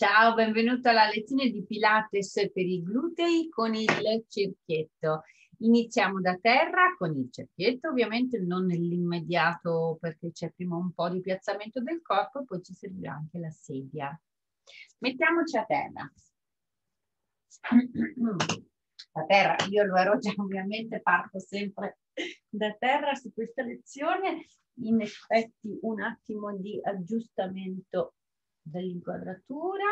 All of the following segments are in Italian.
Ciao, benvenuto alla lezione di Pilates per i glutei con il cerchietto. Iniziamo da terra con il cerchietto, ovviamente non nell'immediato perché c'è prima un po' di piazzamento del corpo e poi ci servirà anche la sedia. Mettiamoci a terra. A terra, io lo ero già, ovviamente parto sempre da terra su questa lezione. In effetti un attimo di aggiustamento dell'inquadratura.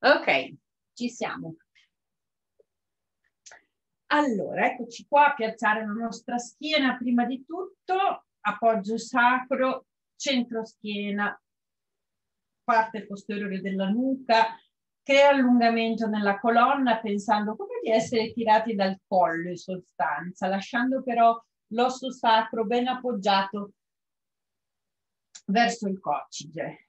Ok, ci siamo. Allora, eccoci qua a piazzare la nostra schiena. Prima di tutto, appoggio sacro, centro schiena, parte posteriore della nuca, crea allungamento nella colonna pensando come di essere tirati dal collo in sostanza, lasciando però l'osso sacro ben appoggiato verso il coccige.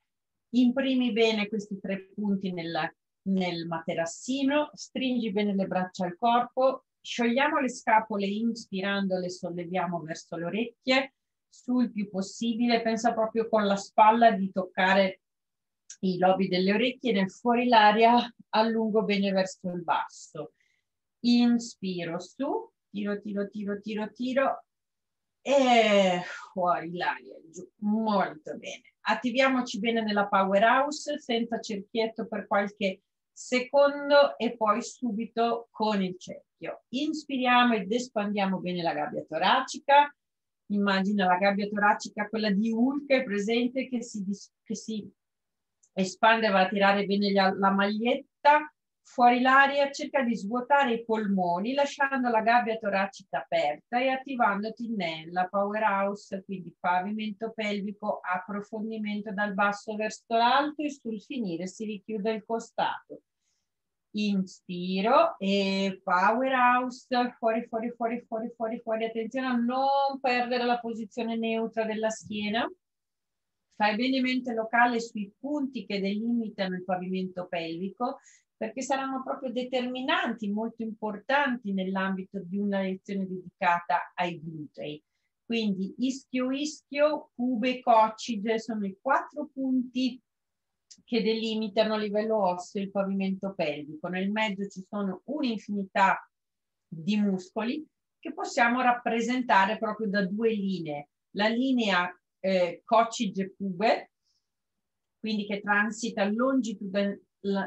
Imprimi bene questi tre punti nel materassino, stringi bene le braccia al corpo, sciogliamo le scapole inspirandole, solleviamo verso le orecchie, sul più possibile, pensa proprio con la spalla di toccare i lobi delle orecchie, nel fuori l'aria allungo bene verso il basso. Inspiro su, tiro e fuori l'aria giù, molto bene. Attiviamoci bene nella powerhouse senza cerchietto per qualche secondo e poi subito con il cerchio. Inspiriamo ed espandiamo bene la gabbia toracica. Immagina la gabbia toracica, quella di Hulk, è presente, che si espande, va a tirare bene la maglietta. Fuori l'aria, cerca di svuotare i polmoni lasciando la gabbia toracica aperta e attivandoti nella powerhouse, quindi pavimento pelvico, approfondimento dal basso verso l'alto e sul finire si richiude il costato. Inspiro e powerhouse, fuori, attenzione a non perdere la posizione neutra della schiena. Fai bene mente locale sui punti che delimitano il pavimento pelvico, perché saranno proprio determinanti, molto importanti nell'ambito di una lezione dedicata ai glutei. Quindi ischio, pube, coccige sono i 4 punti che delimitano a livello osseo il pavimento pelvico. Nel mezzo ci sono un'infinità di muscoli che possiamo rappresentare proprio da 2 linee. La linea coccige-pube, quindi che transita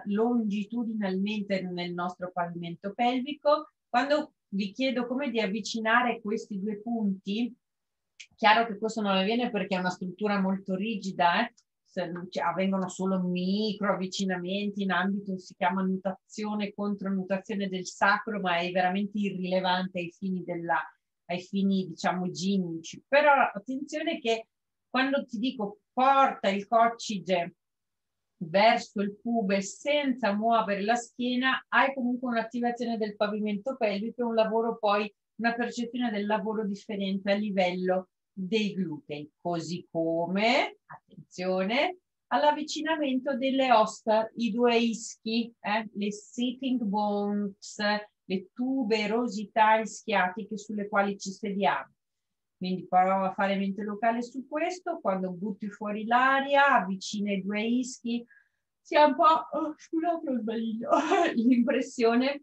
longitudinalmente nel nostro pavimento pelvico. Quando vi chiedo come di avvicinare questi 2 punti, chiaro che questo non avviene perché è una struttura molto rigida, avvengono solo micro avvicinamenti in ambito, si chiama nutazione, contronutazione del sacro, ma è veramente irrilevante ai fini diciamo gimici. Però attenzione che quando ti dico porta il coccige verso il pube senza muovere la schiena, hai comunque un'attivazione del pavimento pelvico e un lavoro, poi una percezione del lavoro differente a livello dei glutei, così come attenzione all'avvicinamento delle ossa, i 2 ischi, le sitting bones, le tuberosità ischiatiche sulle quali ci sediamo. Quindi prova a fare mente locale su questo, quando butti fuori l'aria, avvicina i 2 ischi, si ha un po', scusate, ho sbagliato, l'impressione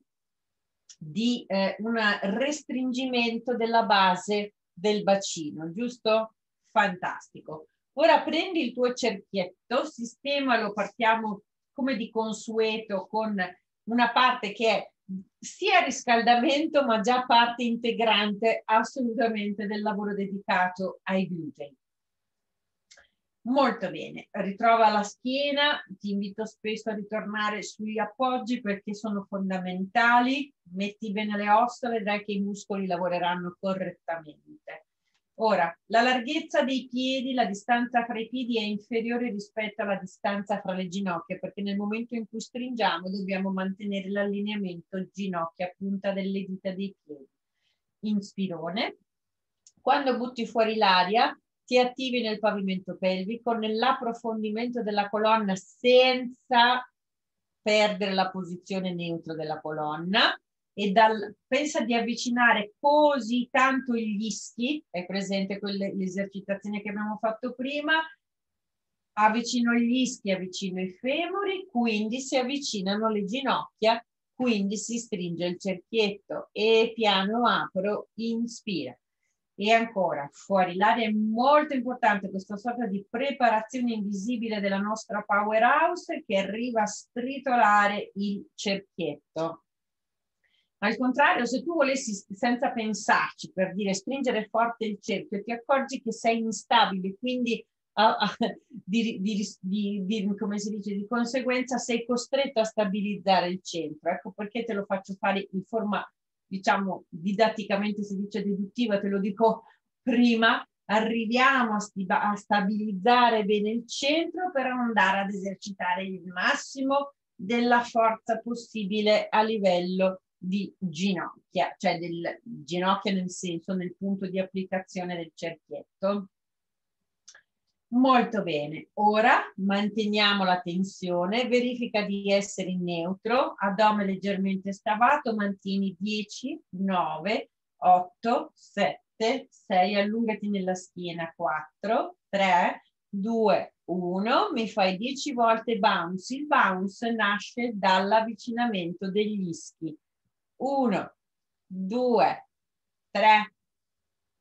di un restringimento della base del bacino, giusto? Fantastico. Ora prendi il tuo cerchietto, sistemalo, partiamo come di consueto con una parte che è sia riscaldamento ma già parte integrante assolutamente del lavoro dedicato ai glutei. Molto bene, ritrova la schiena, ti invito spesso a ritornare sugli appoggi perché sono fondamentali, metti bene le ossa, vedrai che i muscoli lavoreranno correttamente. Ora, la larghezza dei piedi, la distanza fra i piedi è inferiore rispetto alla distanza fra le ginocchia, perché nel momento in cui stringiamo dobbiamo mantenere l'allineamento ginocchia, punta delle dita dei piedi. Inspirone. Quando butti fuori l'aria, ti attivi nel pavimento pelvico, nell'approfondimento della colonna senza perdere la posizione neutra della colonna. E pensa di avvicinare così tanto gli ischi, è presente l'esercitazione che abbiamo fatto prima, avvicino gli ischi, avvicino i femori, quindi si avvicinano le ginocchia, quindi si stringe il cerchietto e piano apro, inspira. E ancora, fuori l'aria, è molto importante questa sorta di preparazione invisibile della nostra powerhouse che arriva a stritolare il cerchietto. Al contrario, se tu volessi senza pensarci, per dire, stringere forte il cerchio, ti accorgi che sei instabile, quindi come si dice, di conseguenza sei costretto a stabilizzare il centro. Ecco perché te lo faccio fare in forma, diciamo, didatticamente si dice deduttiva, te lo dico prima, arriviamo a stabilizzare bene il centro per andare ad esercitare il massimo della forza possibile a livello di ginocchia, cioè del ginocchia nel senso, nel punto di applicazione del cerchietto. Molto bene, ora manteniamo la tensione, verifica di essere in neutro, addome leggermente stavato, mantieni 10, 9, 8, 7, 6, allungati nella schiena, 4, 3, 2, 1, mi fai 10 volte bounce, il bounce nasce dall'avvicinamento degli ischi, 1, 2, 3,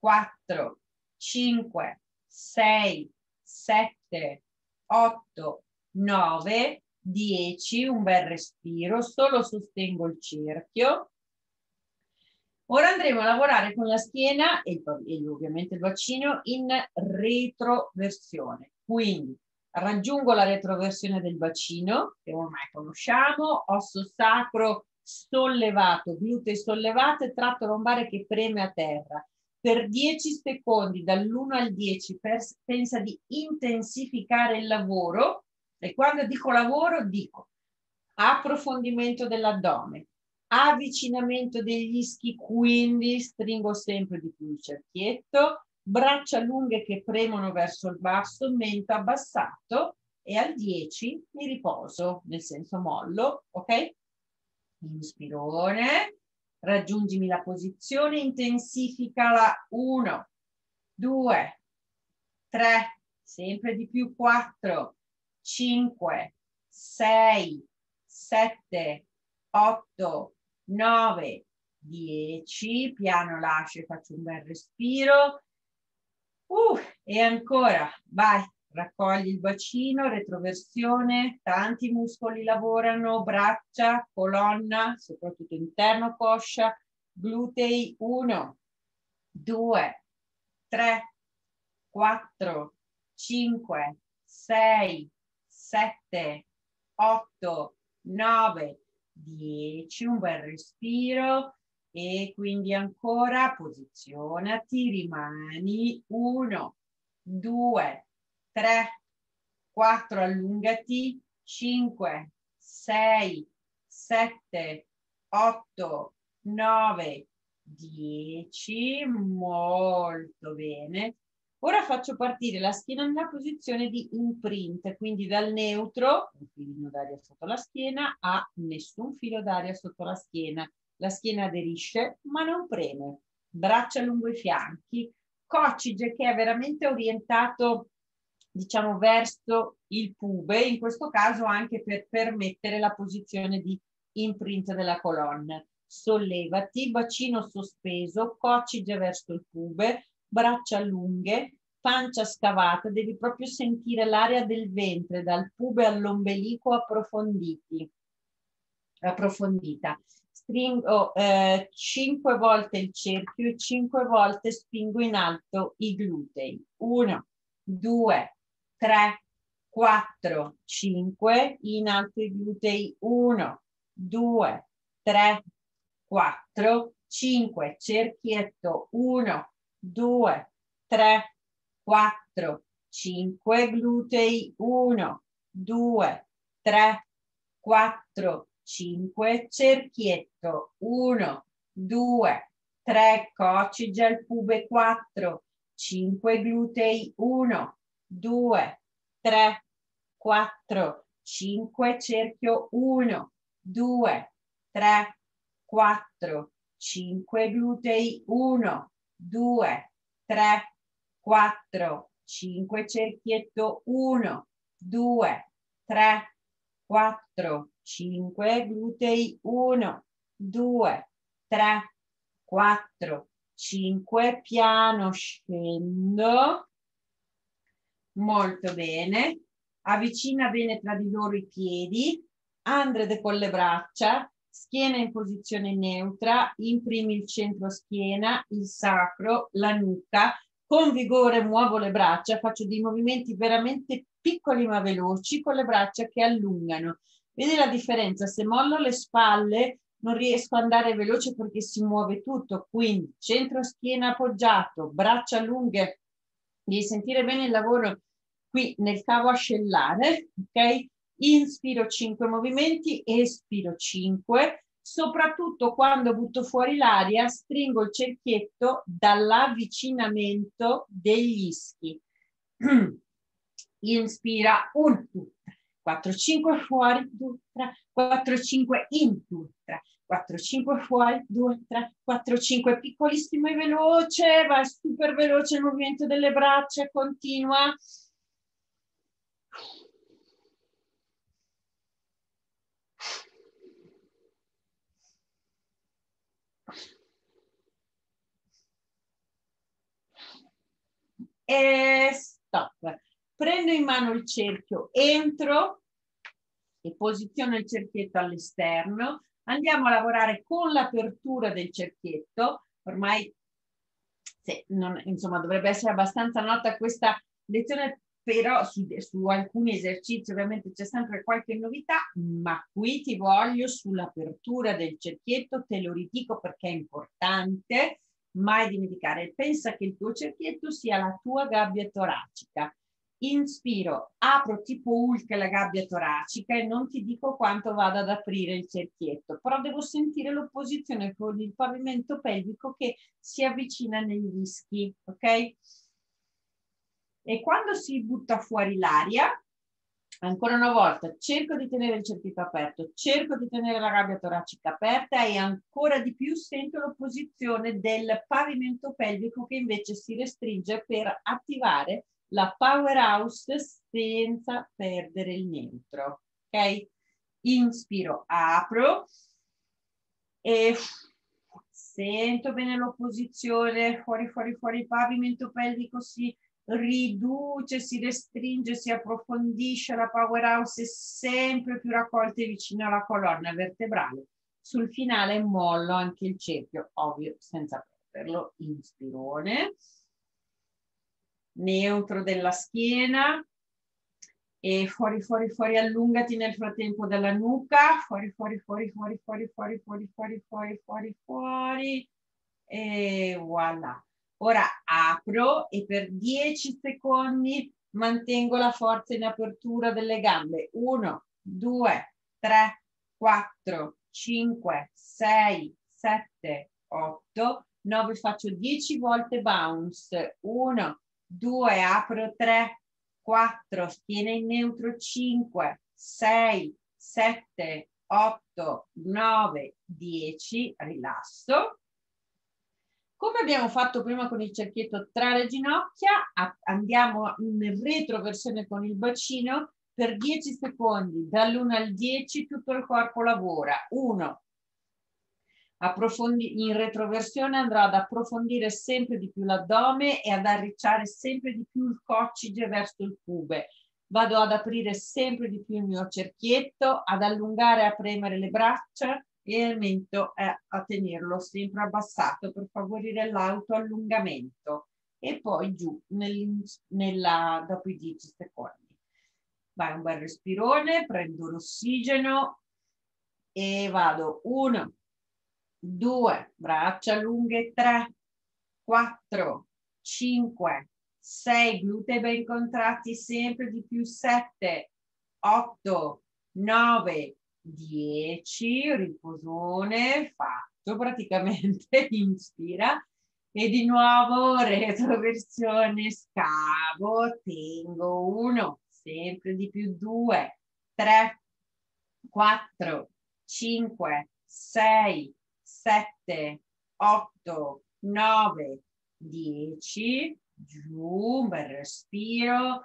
4, 5, 6, 7, 8, 9, 10, un bel respiro, solo sostengo il cerchio. Ora andremo a lavorare con la schiena e ovviamente il bacino in retroversione. Quindi raggiungo la retroversione del bacino, che ormai conosciamo, osso sacro sollevato, glutei sollevate, tratto lombare che preme a terra. Per 10 secondi, dall'1 al 10, pensa di intensificare il lavoro, e quando dico lavoro dico approfondimento dell'addome, avvicinamento degli ischi, quindi stringo sempre di più il cerchietto, braccia lunghe che premono verso il basso, mento abbassato, e al 10 mi riposo, nel senso mollo, ok? Inspirone. Raggiungimi la posizione, intensificala, 1, 2, 3, sempre di più, 4, 5, 6, 7, 8, 9, 10, piano lascio e faccio un bel respiro, e ancora, vai, raccogli il bacino, retroversione, tanti muscoli lavorano, braccia, colonna, soprattutto interno, coscia, glutei, 1, 2, 3, 4, 5, 6, 7, 8, 9, 10, un bel respiro e quindi ancora posizionati, rimani, 1, 2, 3, 4, allungati, 5, 6, 7, 8, 9, 10, molto bene. Ora faccio partire la schiena nella posizione di imprint, quindi dal neutro, un filino d'aria sotto la schiena, a nessun filo d'aria sotto la schiena aderisce ma non preme, braccia lungo i fianchi, coccige che è veramente orientato, diciamo, verso il pube, in questo caso anche per permettere la posizione di imprint della colonna. Sollevati, bacino sospeso, coccige verso il pube, braccia lunghe, pancia scavata, devi proprio sentire l'area del ventre, dal pube all'ombelico approfondita. Stringo 5 volte il cerchio e 5 volte spingo in alto i glutei. 1, 2, 3, 4, 5, in alto i glutei, 1, 2, 3, 4, 5, cerchietto, 1, 2, 3, 4, 5, glutei, 1, 2, 3, 4, 5, cerchietto, 1, 2, 3, coccige al pube, 4, 5, glutei, 1, 2, 3, 4, 5, cerchio, 1, 2, 3, 4, 5, glutei, 1, 2, 3, 4, 5, cerchietto, 1, 2, 3, 4, 5, glutei 1, 2, 3, 4, 5, piano scendo, molto bene, avvicina bene tra di loro i piedi, andrede con le braccia, schiena in posizione neutra, imprimi il centro schiena, il sacro, la nuca, con vigore muovo le braccia, faccio dei movimenti veramente piccoli ma veloci con le braccia che allungano. Vedi la differenza? Se mollo le spalle non riesco ad andare veloce perché si muove tutto, quindi centro schiena appoggiato, braccia lunghe, devi sentire bene il lavoro qui nel cavo ascellare, ok? Inspiro 5 movimenti, espiro 5, soprattutto quando butto fuori l'aria stringo il cerchietto dall'avvicinamento degli ischi. Inspira 1, 2, 4, 5 fuori, 2, 3, 4, 5 in, 2, 3, 4, 5 fuori, 2, 3, 4, 5, piccolissimo e veloce, va super veloce il movimento delle braccia, continua. E stop, prendo in mano il cerchio, entro e posiziono il cerchietto all'esterno, andiamo a lavorare con l'apertura del cerchietto, ormai se non, insomma dovrebbe essere abbastanza nota questa lezione, però su alcuni esercizi ovviamente c'è sempre qualche novità, ma qui ti voglio sull'apertura del cerchietto, te lo ridico perché è importante. Mai dimenticare, pensa che il tuo cerchietto sia la tua gabbia toracica. Inspiro, apro tipo Hulk la gabbia toracica e non ti dico quanto vado ad aprire il cerchietto, però devo sentire l'opposizione con il pavimento pelvico che si avvicina negli ischi, ok? E quando si butta fuori l'aria, ancora una volta, cerco di tenere il cerchietto aperto, cerco di tenere la gabbia toracica aperta e ancora di più sento l'opposizione del pavimento pelvico che invece si restringe per attivare la powerhouse senza perdere il neutro. Ok? Inspiro, apro e sento bene l'opposizione, fuori, fuori, fuori, il pavimento pelvico si riduce, si restringe, si approfondisce, la powerhouse è sempre più raccolta e vicino alla colonna vertebrale. Sul finale mollo anche il cerchio, ovvio, senza perderlo, inspirone, neutro della schiena e fuori, fuori, fuori, allungati nel frattempo dalla nuca, fuori, fuori, fuori, fuori, fuori, fuori, fuori, fuori, fuori, fuori, fuori e voilà. Ora apro e per 10 secondi mantengo la forza in apertura delle gambe. 1, 2, 3, 4, 5, 6, 7, 8, 9. Faccio 10 volte bounce. 1, 2, apro 3, 4, schiena in neutro 5, 6, 7, 8, 9, 10. Rilasso. Come abbiamo fatto prima con il cerchietto tra le ginocchia, andiamo in retroversione con il bacino per 10 secondi, dall'1 al 10 tutto il corpo lavora. 1, in retroversione andrò ad approfondire sempre di più l'addome e ad arricciare sempre di più il coccige verso il pube. Vado ad aprire sempre di più il mio cerchietto, ad allungare e a premere le braccia. E il mento è a tenerlo sempre abbassato per favorire l'autoallungamento e poi giù dopo i 10 secondi. Vai, un bel respirone, prendo l'ossigeno e vado 1, 2, braccia lunghe, 3, 4, 5, 6, glutei ben contratti sempre di più, 7, 8, 9, 10, riposone, fatto praticamente, inspira e di nuovo retroversione, scavo, tengo 1, sempre di più 2, 3, 4, 5, 6, 7, 8, 9, 10, giù, un bel respiro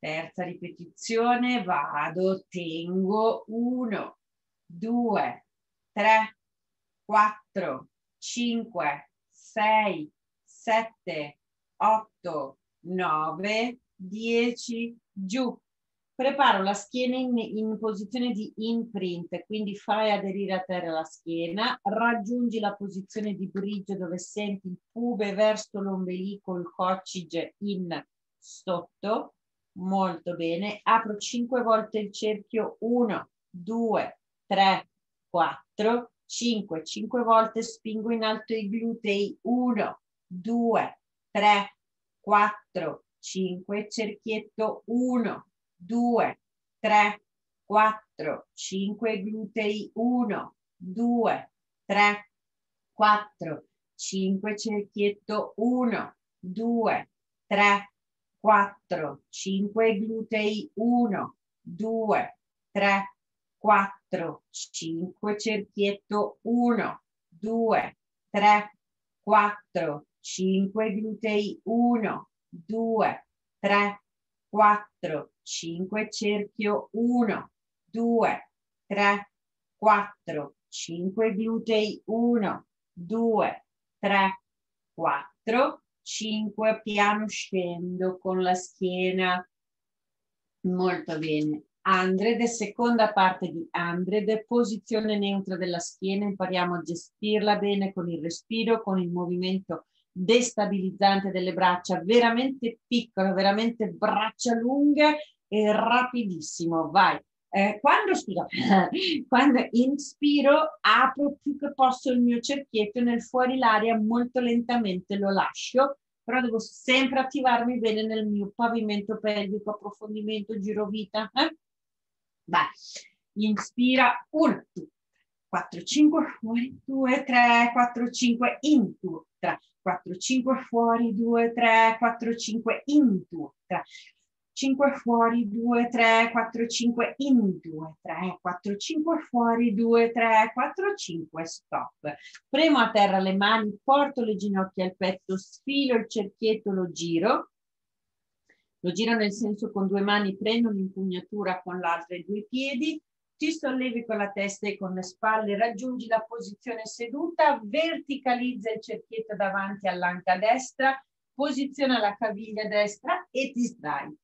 terza ripetizione, vado, tengo, 1, 2, 3, 4, 5, 6, 7, 8, 9, 10, giù. Preparo la schiena in posizione di imprint, quindi fai aderire a terra la schiena, raggiungi la posizione di brigio dove senti il pube verso l'ombelico, il coccige in sotto, molto bene, apro 5 volte il cerchio, 1, 2, 3, 4, 5, 5 volte spingo in alto i glutei, 1, 2, 3, 4, 5, cerchietto, 1, 2, 3, 4, 5, glutei, 1, 2, 3, 4, 5, cerchietto, 1, 2, 3, 4, 5, glutei, 1, 2, 3, 4, 5, cerchietto, 1, 2, 3, 4, 5, glutei, 1, 2, 3, 4, 5, cerchio, 1, 2, 3, 4, 5, glutei, 1, 2, 3, 4, 5, piano scendo con la schiena, molto bene. Andrede, seconda parte di Andrede, posizione neutra della schiena, impariamo a gestirla bene con il respiro, con il movimento destabilizzante delle braccia, veramente piccolo, veramente braccia lunghe e rapidissimo, vai. Quando inspiro apro più che posso il mio cerchietto, nel fuori l'aria molto lentamente lo lascio, però devo sempre attivarmi bene nel mio pavimento pelvico, approfondimento, girovita. Vai, inspira, 1, 2, 4, 5, fuori, 2, 3, 4, 5, in, 2, 3, 4, 5, fuori, 2, 3, 4, 5, in, 2, 3, 5, fuori, 2, 3, 4, 5, in, 2, 3, 4, 5, fuori, 2, 3, 4, 5, stop. Premo a terra le mani, porto le ginocchia al petto, sfilo il cerchietto, lo giro nel senso con due mani, prendo l'impugnatura con l'altra e due piedi, ti sollevi con la testa e con le spalle, raggiungi la posizione seduta, verticalizza il cerchietto davanti all'anca destra, posiziona la caviglia destra e ti sdrai.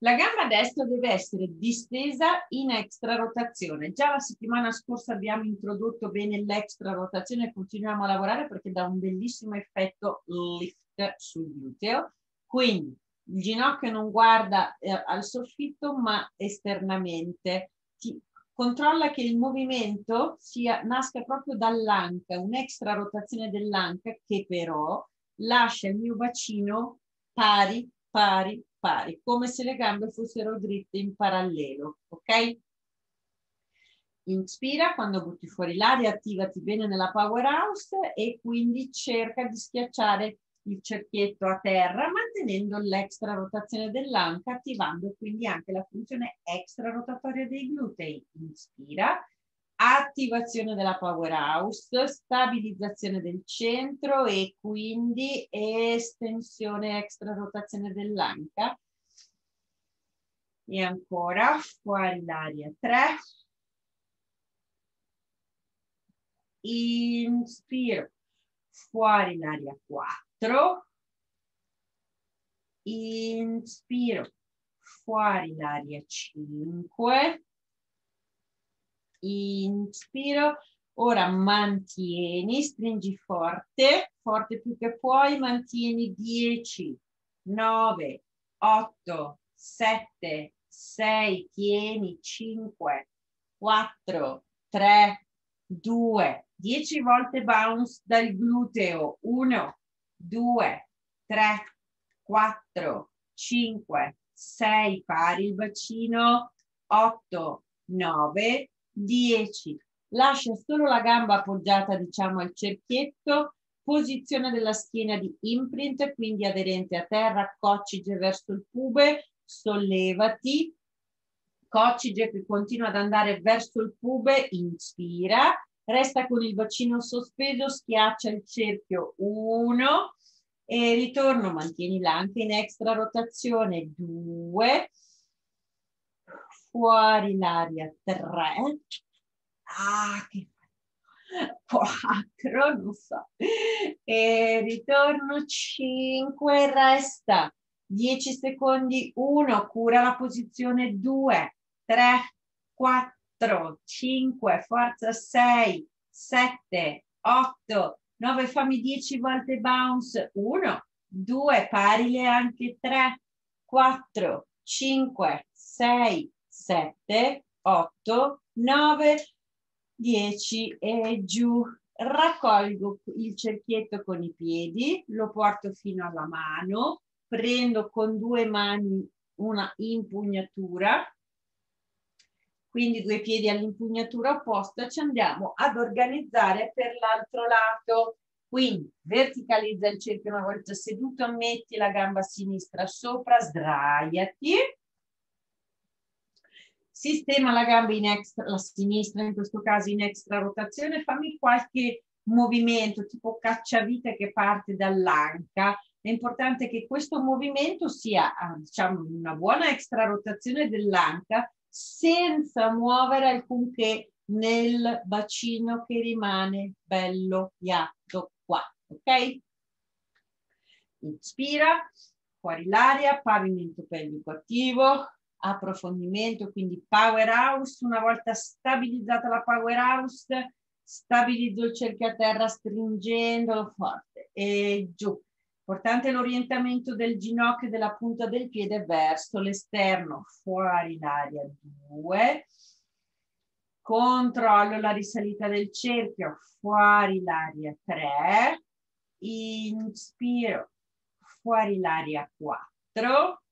La gamba destra deve essere distesa in extra rotazione. Già la settimana scorsa abbiamo introdotto bene l'extra rotazione, continuiamo a lavorare perché dà un bellissimo effetto lift sul gluteo. Quindi il ginocchio non guarda al soffitto ma esternamente. Controlla che il movimento nasca proprio dall'anca, un'extra rotazione dell'anca che però lascia il mio bacino pari, pari, pari, come se le gambe fossero dritte in parallelo, ok? Inspira, quando butti fuori l'aria attivati bene nella powerhouse e quindi cerca di schiacciare il cerchietto a terra mantenendo l'extra rotazione dell'anca, attivando quindi anche la funzione extra rotatoria dei glutei. Inspira, attivazione della powerhouse, stabilizzazione del centro e quindi estensione extra rotazione dell'anca. E ancora fuori l'aria, 3, inspiro, fuori l'aria, 4, inspiro, fuori l'aria, 5, inspiro, ora mantieni, stringi forte, forte più che puoi, mantieni, 10, 9, 8, 7, 6, tieni, 5, 4, 3, 2, 10 volte bounce dal gluteo, 1, 2, 3, 4, 5, 6, pari il bacino, 8, 9, 10. Lascia solo la gamba appoggiata, diciamo, al cerchietto, posizione della schiena di imprint, quindi aderente a terra, coccige verso il pube, sollevati, coccige che continua ad andare verso il pube, inspira, resta con il bacino sospeso, schiaccia il cerchio, 1, e ritorno, mantienila anche in extra rotazione, 2, fuori l'aria, 3, ah, che 4, non so, e ritorno, 5, resta, 10 secondi, 1, cura la posizione, 2, 3, 4, 5, forza, 6, 7, 8, 9, fammi 10 volte bounce, 1, 2, parile anche 3, 4, 5, 6, 7, 8, 9, 10 e giù. Raccolgo il cerchietto con i piedi, lo porto fino alla mano, prendo con due mani una impugnatura, quindi due piedi all'impugnatura opposta, ci andiamo ad organizzare per l'altro lato. Quindi verticalizza il cerchio una volta seduto, metti la gamba sinistra sopra, sdraiati, sistema la gamba in extra, la sinistra in questo caso in extra rotazione, fammi qualche movimento tipo cacciavite che parte dall'anca. L'importante è che questo movimento sia, diciamo, una buona extra rotazione dell'anca, senza muovere alcunché nel bacino, che rimane bello piatto qua, ok? Inspira, fuori l'aria, pavimento pelvico attivo, approfondimento, quindi powerhouse. Una volta stabilizzata la powerhouse, stabilizzo il cerchio a terra stringendolo forte e giù. Importante l'orientamento del ginocchio e della punta del piede verso l'esterno, fuori l'aria, 2, controllo la risalita del cerchio, fuori l'aria, 3, inspiro, fuori l'aria, 4,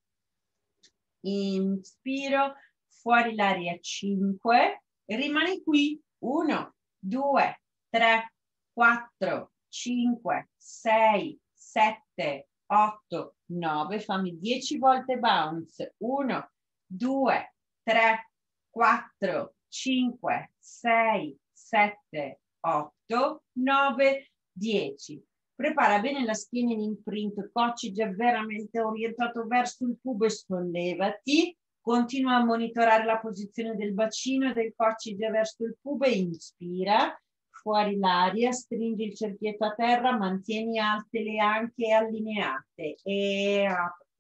inspiro, fuori l'aria, 5, rimani qui, 1, 2, 3, 4, 5, 6, 7, 8, 9, fammi 10 volte bounce, 1, 2, 3, 4, 5, 6, 7, 8, 9, 10. Prepara bene la schiena in imprint, coccige veramente orientato verso il cubo e sollevati, continua a monitorare la posizione del bacino e del coccige verso il cubo e inspira. Fuori l'aria, stringi il cerchietto a terra, mantieni alte le anche allineate e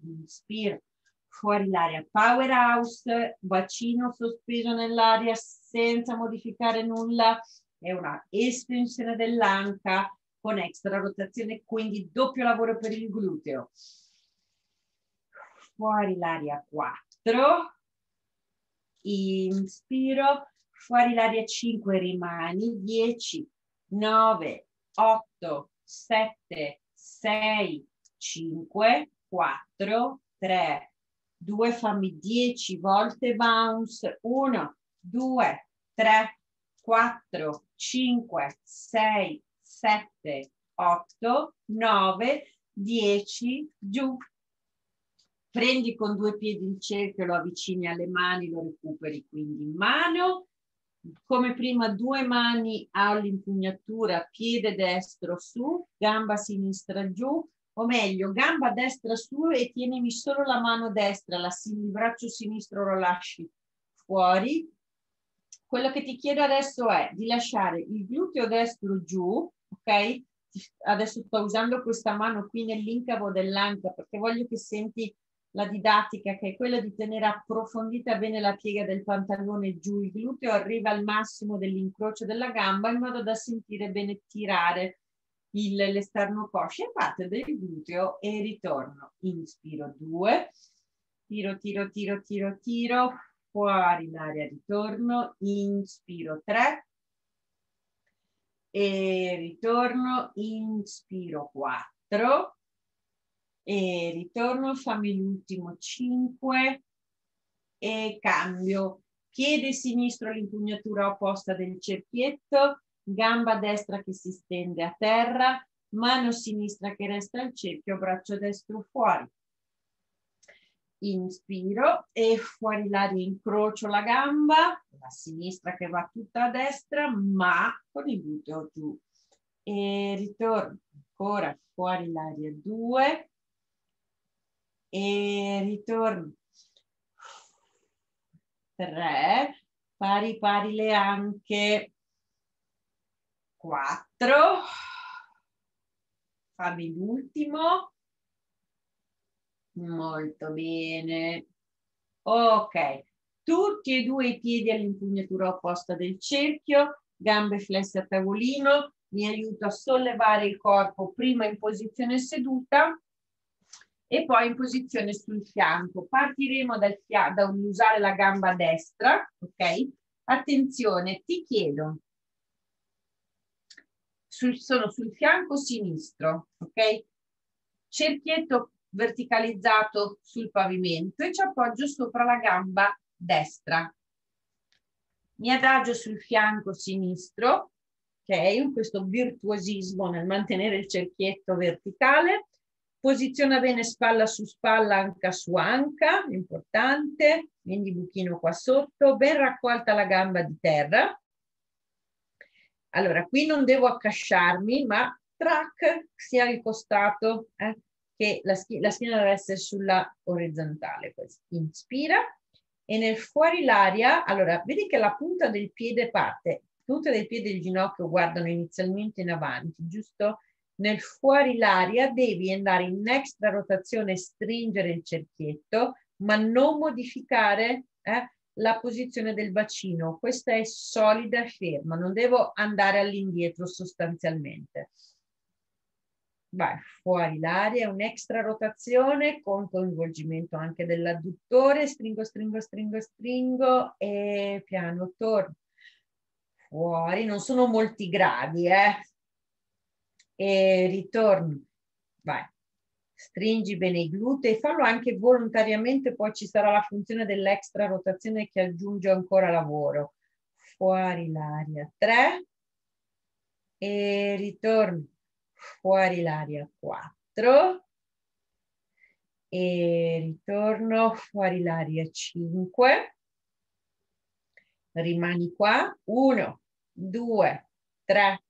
inspira, fuori l'aria, powerhouse, bacino sospeso nell'aria senza modificare nulla, è una estensione dell'anca con extra rotazione, quindi doppio lavoro per il gluteo. Fuori l'aria, 4, inspiro, fuori l'aria, 5, rimani, 10, 9, 8, 7, 6, 5, 4, 3, 2, fammi 10 volte bounce, 1, 2, 3, 4, 5, 6, 7, 8, 9, 10, giù. Prendi con due piedi il cerchio, lo avvicini alle mani, lo recuperi quindi in mano. Come prima, due mani all'impugnatura, piede destro su, gamba sinistra giù, o meglio, gamba destra su e tienimi solo la mano destra, il braccio sinistro lo lasci fuori. Quello che ti chiedo adesso è di lasciare il gluteo destro giù, ok? Adesso sto usando questa mano qui nell'incavo dell'anca perché voglio che senti la didattica, che è quella di tenere approfondita bene la piega del pantalone giù, il gluteo arriva al massimo dell'incrocio della gamba in modo da sentire bene tirare l'esterno coscia e parte del gluteo e ritorno. Inspiro, 2, tiro, tiro, tiro, tiro, tiro, fuori l'aria, ritorno, inspiro, 3, e ritorno, inspiro, 4, e ritorno, fammi l'ultimo, 5, e cambio, piede sinistro all'impugnatura opposta del cerchietto, gamba destra che si stende a terra, mano sinistra che resta al cerchio, braccio destro fuori, inspiro e fuori l'aria, incrocio la gamba, la sinistra che va tutta a destra ma con il gluteo giù e ritorno, ancora fuori l'aria 2 e ritorno 3, pari pari le anche 4, fammi l'ultimo, molto bene, ok, tutti e due i piedi all'impugnatura opposta del cerchio, gambe flesse a tavolino, mi aiuto a sollevare il corpo prima in posizione seduta e poi in posizione sul fianco. Partiremo da usare la gamba destra, ok? Attenzione, ti chiedo, sono sul fianco sinistro, ok? Cerchietto verticalizzato sul pavimento e ci appoggio sopra la gamba destra. Mi adagio sul fianco sinistro, ok? Questo virtuosismo nel mantenere il cerchietto verticale. Posiziona bene spalla su spalla, anca su anca, importante, quindi buchino qua sotto, ben raccolta la gamba di terra. Allora, qui non devo accasciarmi, ma track sia il costato, che la schiena deve essere sulla orizzontale. Così. Inspira e nel fuori l'aria, allora, vedi che la punta del piede parte, punta del piede e il ginocchio guardano inizialmente in avanti, giusto? Nel fuori l'aria devi andare in extra rotazione e stringere il cerchietto, ma non modificare la posizione del bacino. Questa è solida e ferma, non devo andare all'indietro sostanzialmente. Vai, fuori l'aria, un'extra rotazione con coinvolgimento anche dell'adduttore, stringo, stringo, stringo, stringo e piano torno. Fuori, non sono molti gradi, e ritorno, vai, stringi bene i glutei, fallo anche volontariamente, poi ci sarà la funzione dell'extra rotazione che aggiunge ancora lavoro. Fuori l'aria 3 e ritorno, fuori l'aria 4 e ritorno, fuori l'aria 5, rimani qua, 1, 2, 3,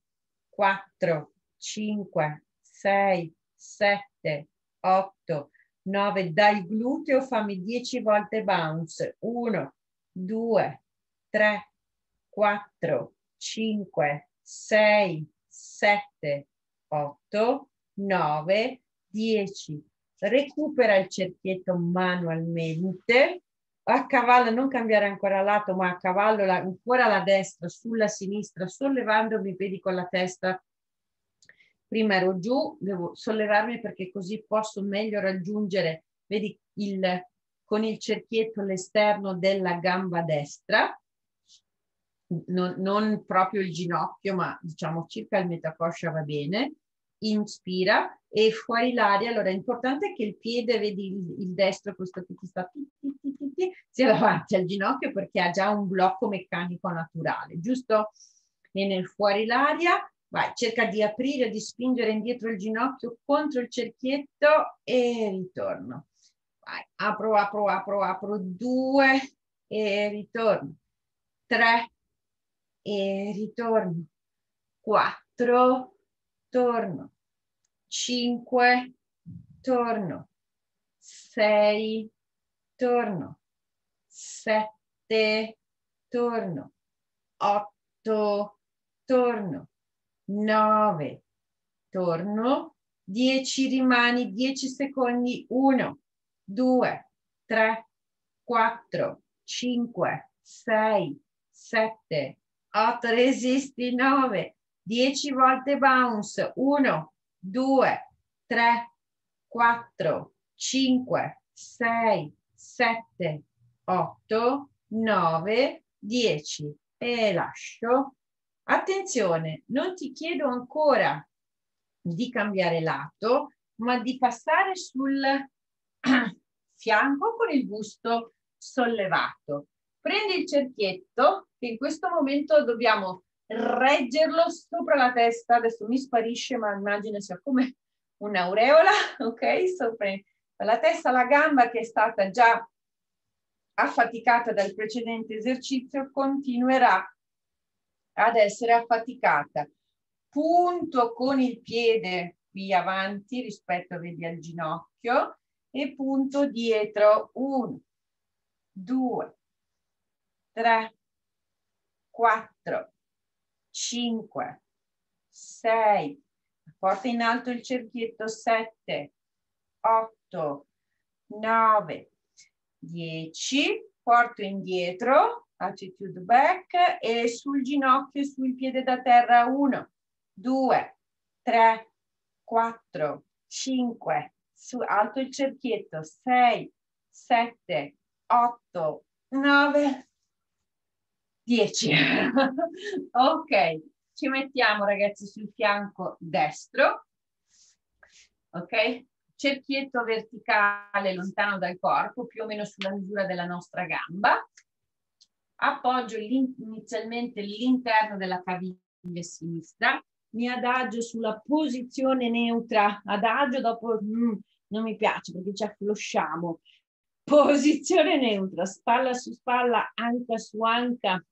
4, 5, 6, 7, 8, 9, dal gluteo fammi 10 volte bounce, 1, 2, 3, 4, 5, 6, 7, 8, 9, 10, recupera il cerchietto manualmente, a cavallo, non cambiare ancora lato, ma a cavallo ancora la destra sulla sinistra, sollevandomi i piedi con la testa. Prima ero giù, devo sollevarmi perché così posso meglio raggiungere, vedi, con il cerchietto l'esterno della gamba destra, non proprio il ginocchio, ma diciamo circa il metacoscia va bene, inspira e fuori l'aria, allora è importante che il piede, vedi il destro, questo che ti sta, sia davanti al ginocchio perché ha già un blocco meccanico naturale, giusto? E nel fuori l'aria... Vai, cerca di aprire, di spingere indietro il ginocchio contro il cerchietto e ritorno. Vai, apro, apro, apro, apro, 2 e ritorno, 3 e ritorno, 4, torno, 5, torno, 6, torno, 7, torno, 8, torno. 9, torno, 10, rimani, 10 secondi, 1, 2, 3, 4, 5, 6, 7, 8, resisti, 9, 10 volte bounce, 1, 2, 3, 4, 5, 6, 7, 8, 9, 10 e lascio. Attenzione, non ti chiedo ancora di cambiare lato, ma di passare sul fianco con il busto sollevato. Prendi il cerchietto, che in questo momento dobbiamo reggerlo sopra la testa. Adesso mi sparisce, ma immagino sia come un'aureola, ok? Sopra la testa, la gamba che è stata già affaticata dal precedente esercizio continuerà ad essere affaticata, punto con il piede qui avanti rispetto, vedi, al ginocchio, e punto dietro, 1, 2, 3, 4, 5, 6, porta in alto il cerchietto, 7, 8, 9, 10, porto indietro, attitude back, e sul ginocchio e sul piede da terra, 1, 2, 3, 4, 5, su, alto il cerchietto, 6, 7, 8, 9, 10. Ok, ci mettiamo, ragazzi, sul fianco destro, ok? Cerchietto verticale lontano dal corpo, più o meno sulla misura della nostra gamba. Appoggio inizialmente l'interno della caviglia sinistra, mi adagio sulla posizione neutra, adagio, dopo non mi piace perché ci afflosciamo. Posizione neutra, spalla su spalla, anca su anca,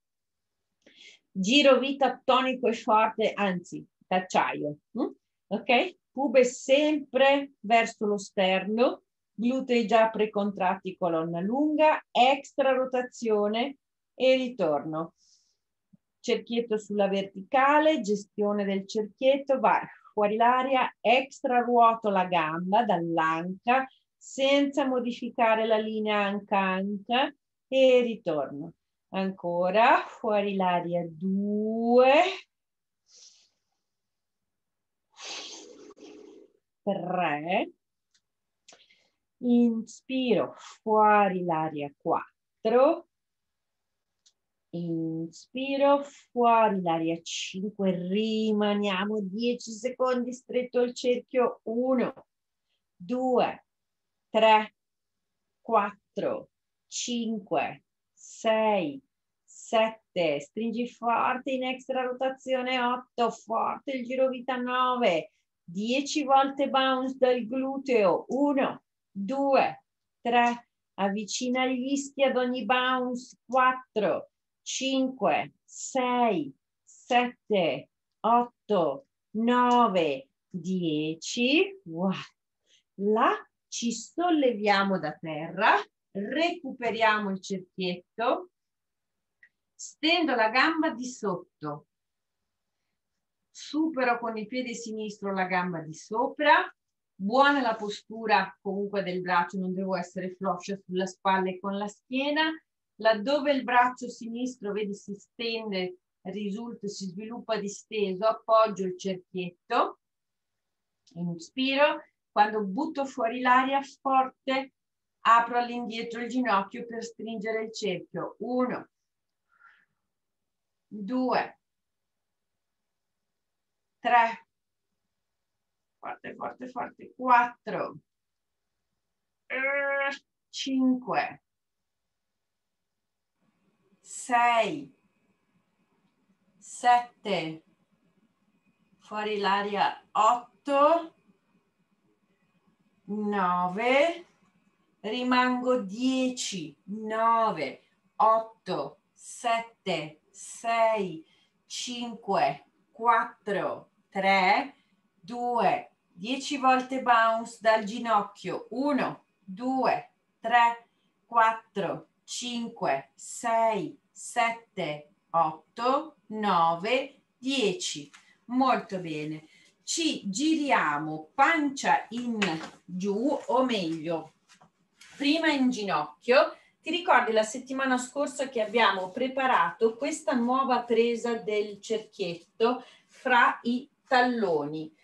giro vita tonico e forte, anzi d'acciaio, ok? Pube sempre verso lo sterno, glutei già precontratti, colonna lunga, extra rotazione e ritorno. Cerchietto sulla verticale, gestione del cerchietto, va fuori l'aria, extra ruoto la gamba dall'anca, senza modificare la linea anca-anca, e ritorno. Ancora, fuori l'aria, 2, 3, inspiro, fuori l'aria, 4, inspiro, fuori l'aria, 5, rimaniamo 10 secondi, stretto il cerchio, 1, 2, 3, 4, 5, 6, 7, stringi forte in extra rotazione, 8, forte il giro vita, 9, 10 volte bounce dal gluteo, 1, 2, 3, avvicina gli ischi ad ogni bounce, 4, 5, 6, 7, 8, 9, 10, wow. Là ci solleviamo da terra, recuperiamo il cerchietto, stendo la gamba di sotto, supero con il piede sinistro la gamba di sopra, buona la postura comunque del braccio, non devo essere floscia sulla spalla e con la schiena, laddove il braccio sinistro, vedi, si stende, risulta, si sviluppa disteso, appoggio il cerchietto, inspiro, quando butto fuori l'aria forte, apro all'indietro il ginocchio per stringere il cerchio, 1, 2, 3, forte, forte, forte, 4, 5, 6, 7, fuori l'aria, 8, 9, rimango 10, 9, 8, 7, 6, 5, 4, 3, 2, 10 volte bounce dal ginocchio, 1, 2, 3, 4, 5, 6, 7, 8, 9, 10. Molto bene. Ci giriamo pancia in giù, o meglio, prima in ginocchio. Ti ricordi la settimana scorsa che abbiamo preparato questa nuova presa del cerchietto fra i talloni?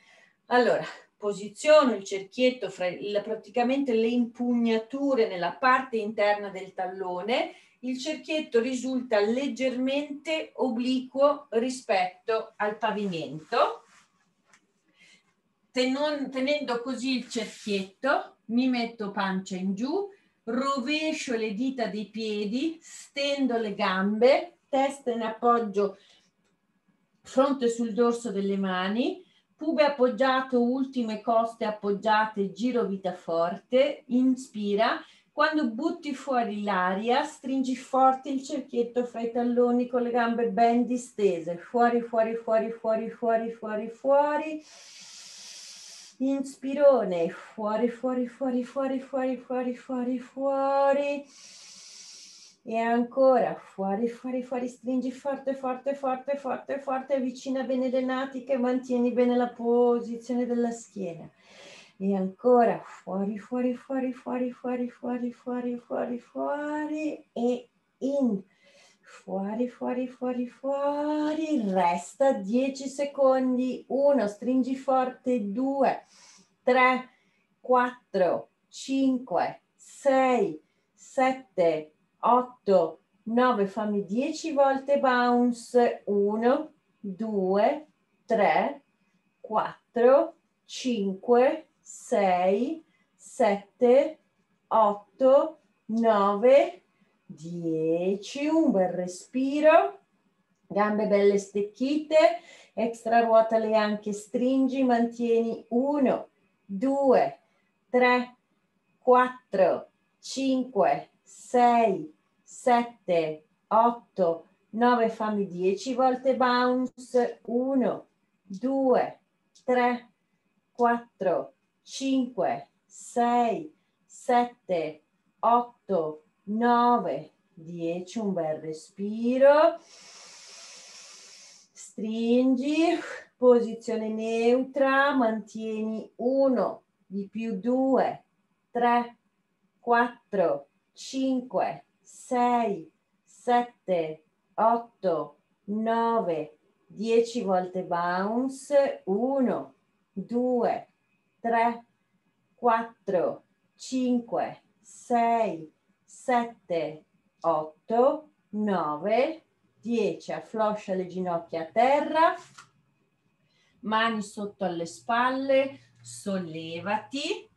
Allora, posiziono il cerchietto fra praticamente le impugnature nella parte interna del tallone, il cerchietto risulta leggermente obliquo rispetto al pavimento. Tenendo così il cerchietto, mi metto pancia in giù, rovescio le dita dei piedi, stendo le gambe, testa in appoggio, fronte sul dorso delle mani, pube appoggiato, ultime coste appoggiate, giro vita forte, inspira, quando butti fuori l'aria stringi forte il cerchietto fra i talloni con le gambe ben distese, fuori, fuori, fuori, fuori, fuori, fuori, fuori, Inspirone, fuori, fuori, fuori, fuori, fuori, fuori, fuori, fuori. E ancora, fuori, fuori, fuori, stringi forte, forte, forte, forte, forte, avvicina bene le natiche, mantieni bene la posizione della schiena. E ancora, fuori, fuori, fuori, fuori, fuori, fuori, fuori, fuori, fuori, e in. Fuori, fuori, fuori, fuori, resta 10 secondi, 1, stringi forte, 2, 3, 4, 5, 6, 7, 8, 9, fammi 10 volte bounce, 1, 2, 3, 4, 5, 6, 7, 8, 9, 10, un bel respiro, gambe belle stecchite, extra ruota le anche, stringi, mantieni, 1, 2, 3, 4, 5, 6, 7, 8, 9, fammi 10 volte bounce, 1, 2, 3, 4, 5, 6, 7, 8, 9, 10, un bel respiro, stringi, posizione neutra, mantieni 1, di più 2, 3, 4, 5, 6, 7, 8, 9, 10 volte bounce, 1, 2, 3, 4, 5, 6, 7, 8, 9, 10, affloscia le ginocchia a terra, mani sotto alle spalle, sollevati,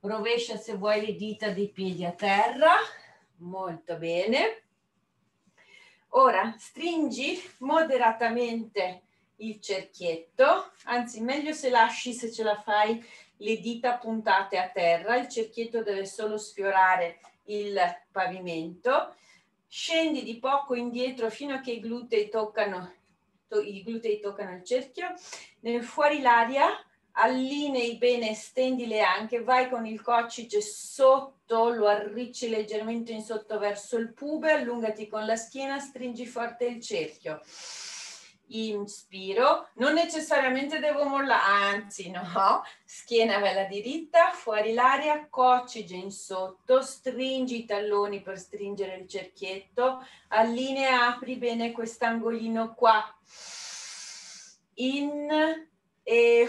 rovescia se vuoi le dita dei piedi a terra, molto bene. Ora stringi moderatamente il cerchietto, anzi meglio se lasci, se ce la fai, le dita puntate a terra, il cerchietto deve solo sfiorare il pavimento, scendi di poco indietro fino a che i glutei toccano il cerchio, fuori l'aria, allinei bene, stendile anche, vai con il coccyge sotto, lo arricci leggermente in sotto verso il pube, allungati con la schiena, stringi forte il cerchio. Inspiro, non necessariamente devo mollare, anzi no, schiena bella diritta, fuori l'aria, coccige in sotto, stringi i talloni per stringere il cerchietto, allinea, apri bene quest'angolino qua, in e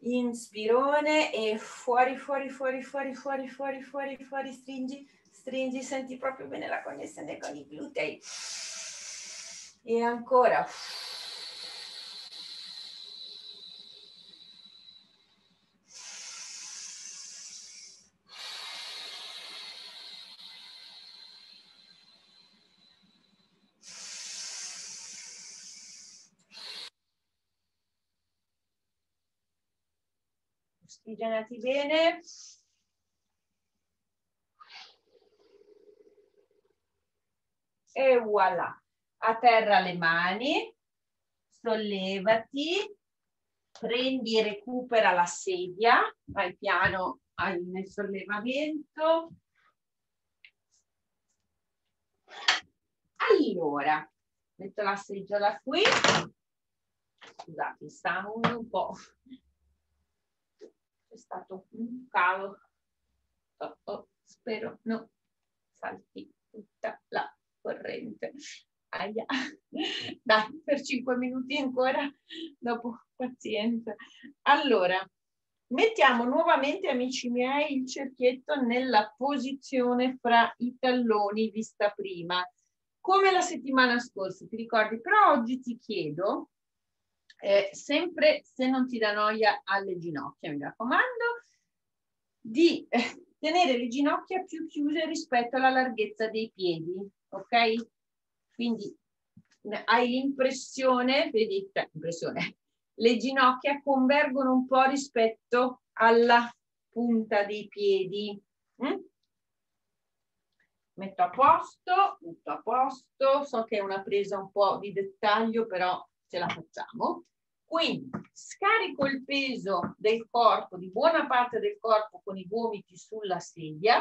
inspirone e fuori, fuori, fuori, fuori, fuori, fuori, fuori, fuori, stringi. Stringi, senti proprio bene la connessione con i glutei. E ancora. Ossigenati bene. E voilà, a terra le mani, sollevati, prendi e recupera la sedia, vai piano nel sollevamento. Allora, metto la seggiola qui, scusate, stavo un po', c'è stato un calo, oh, oh, spero non salti tutta la corrente. Aia. Dai, per 5 minuti ancora, dopo pazienza. Allora, mettiamo nuovamente, amici miei, il cerchietto nella posizione fra i talloni vista prima, come la settimana scorsa, ti ricordi? Però oggi ti chiedo, sempre se non ti dà noia alle ginocchia, mi raccomando, di tenere le ginocchia più chiuse rispetto alla larghezza dei piedi, ok? Quindi hai l'impressione, vedi, le ginocchia convergono un po' rispetto alla punta dei piedi. metto a posto, so che è una presa un po' di dettaglio, però ce la facciamo. Quindi scarico il peso del corpo, di buona parte del corpo con i gomiti sulla sedia,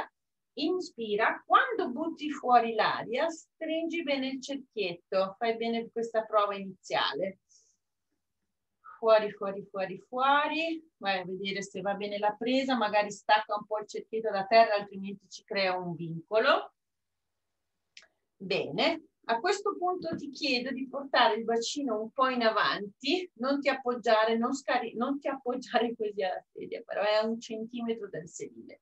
inspira, quando butti fuori l'aria stringi bene il cerchietto, fai bene questa prova iniziale. Fuori, fuori, fuori, fuori, vai a vedere se va bene la presa, magari stacca un po' il cerchietto da terra, altrimenti ci crea un vincolo. Bene. A questo punto ti chiedo di portare il bacino un po' in avanti, non ti appoggiare, non ti appoggiare così alla sedia, però è a 1 centimetro dal sedile.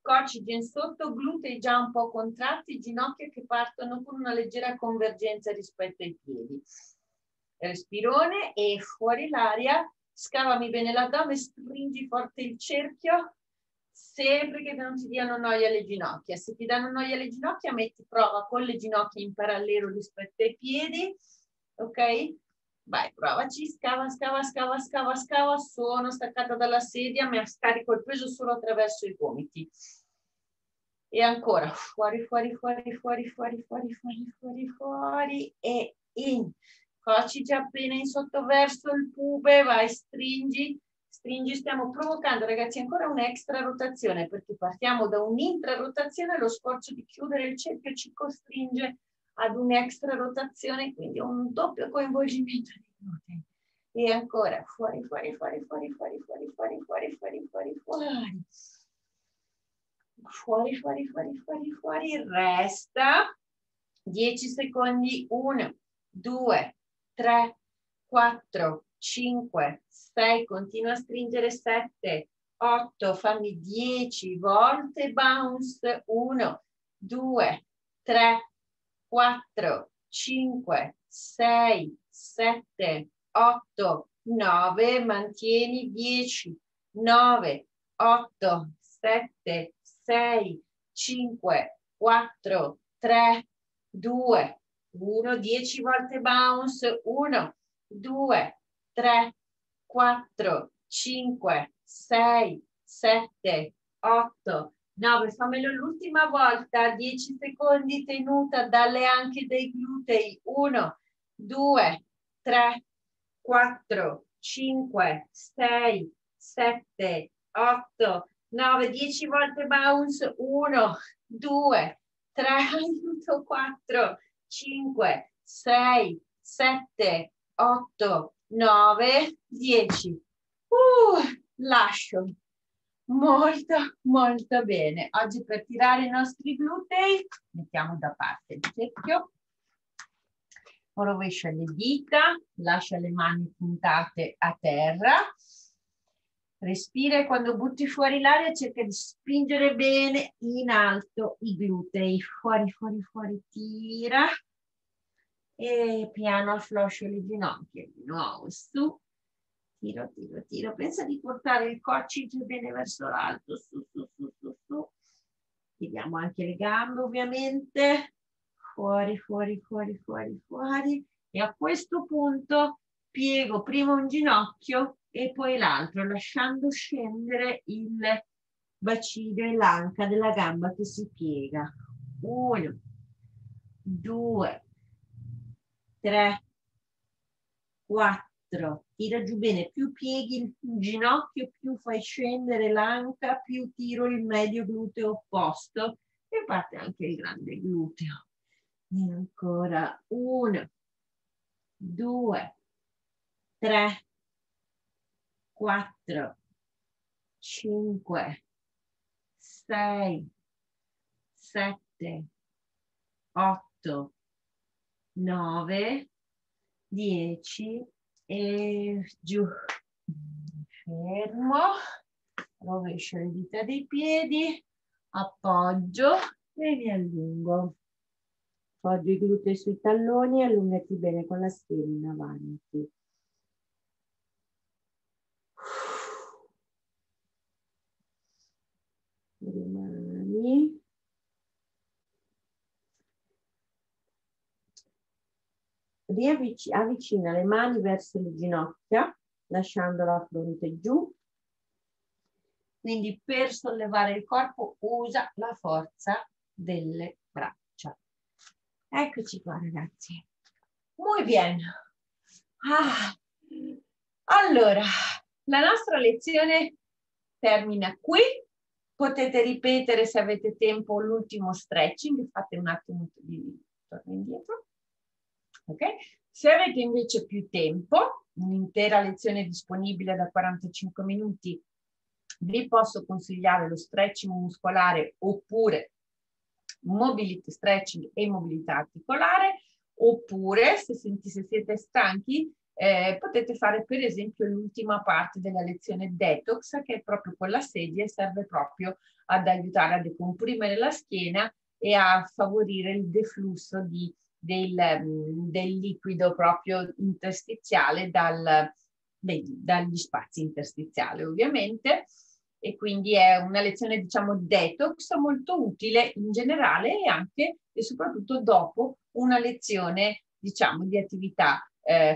Coccige in sotto, glutei già un po' contratti, ginocchia che partono con una leggera convergenza rispetto ai piedi. Respirone e fuori l'aria, scavami bene l'addome, stringi forte il cerchio, sempre che non ti diano noia le ginocchia. Se ti danno noia le ginocchia, metti prova con le ginocchia in parallelo rispetto ai piedi, ok? Vai, provaci, scava, scava, scava, scava, scava, sono staccata dalla sedia, mi scarico il peso solo attraverso i gomiti. E ancora, fuori, fuori, fuori, fuori, fuori, fuori, fuori, fuori, fuori, e in. Coccige appena in sottoverso il pube, vai, stringi. Stringi, stiamo provocando ragazzi ancora un'extra rotazione perché partiamo da un'intra rotazione, lo sforzo di chiudere il cerchio ci costringe ad un'extra rotazione, quindi un doppio coinvolgimento dei glutei. E ancora fuori, fuori, fuori, fuori, fuori, fuori, fuori, fuori, fuori, fuori, fuori, fuori, fuori, fuori, fuori, fuori, resta 10 secondi, 1, 2, 3, 4, 5, 6, continua a stringere, 7, 8, fammi 10 volte, bounce, 1, 2, 3, 4, 5, 6, 7, 8, 9, mantieni 10, 9, 8, 7, 6, 5, 4, 3, 2, 1, 10 volte bounce, 1, 2, 3, 4, 5, 6, 7, 8, 9, fammelo l'ultima volta, 10 secondi tenuta dalle anche dei glutei, 1, 2, 3, 4, 5, 6, 7, 8, 9, 10 volte bounce, 1, 2, 3, aiuto, 4, 5, 6, 7, 8, 9, 10. Lascio. Molto, molto bene. Oggi per tirare i nostri glutei mettiamo da parte il cerchio. Rovescia le dita, lascia le mani puntate a terra. Respira e quando butti fuori l'aria cerca di spingere bene in alto i glutei. Fuori, fuori, fuori, tira. E piano affloscio le ginocchia, di nuovo su, tiro, tiro, tiro, pensa di portare il coccige bene verso l'alto, su, su, su, su, su, tiriamo anche le gambe ovviamente, fuori, fuori, fuori, fuori, fuori, e a questo punto piego prima un ginocchio e poi l'altro, lasciando scendere il bacino e l'anca della gamba che si piega, 1, 2, 3, 4, tira giù bene, più pieghi il ginocchio, più fai scendere l'anca, più tiro il medio gluteo opposto e parte anche il grande gluteo. E ancora 1, 2, 3, 4, 5, 6, 7, 8, 9, 10 e giù, fermo, rovescio le dita dei piedi, appoggio e mi allungo, appoggio i glutei sui talloni e allungati bene con la schiena in avanti. Rimani. Avvicina le mani verso le ginocchia, lasciando la fronte giù. Quindi per sollevare il corpo usa la forza delle braccia. Eccoci qua, ragazzi. Muy bien. Ah. Allora, la nostra lezione termina qui. Potete ripetere, se avete tempo, l'ultimo stretching. Fate un attimo di torno indietro. Okay? Se avete invece più tempo, un'intera lezione disponibile da 45 minuti, vi posso consigliare lo stretching muscolare oppure mobility stretching e mobilità articolare, oppure se siete stanchi potete fare per esempio l'ultima parte della lezione detox, che è proprio con la sedia e serve proprio ad aiutare a decomprimere la schiena e a favorire il deflusso del liquido proprio interstiziale dagli spazi interstiziali, ovviamente. E quindi è una lezione, diciamo, detox molto utile in generale, e anche e soprattutto dopo una lezione, diciamo, di attività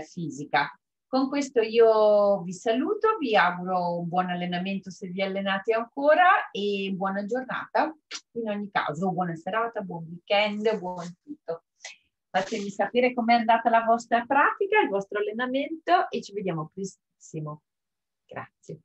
fisica. Con questo io vi saluto, vi auguro un buon allenamento se vi allenate ancora, e buona giornata in ogni caso, buona serata, buon weekend, buon tutto. Fatemi sapere com'è andata la vostra pratica, il vostro allenamento, e ci vediamo prestissimo. Grazie.